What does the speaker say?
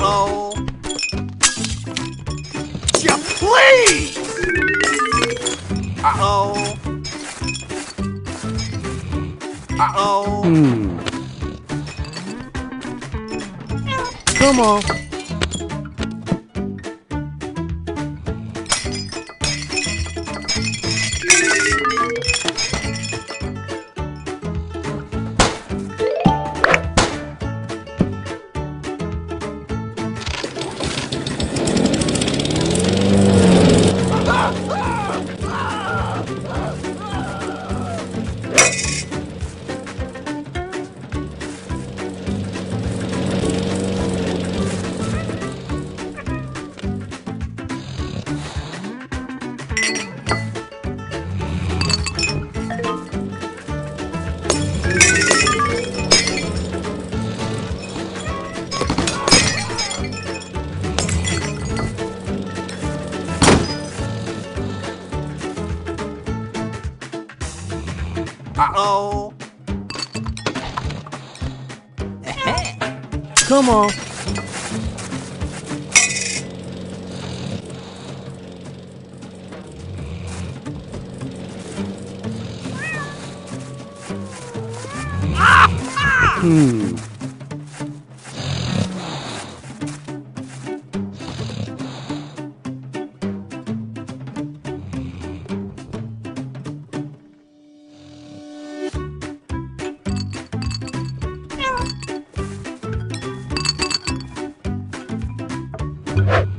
Low. Yeah, please! Uh-oh. Uh-oh. Come on. Uh-oh. Come on. What?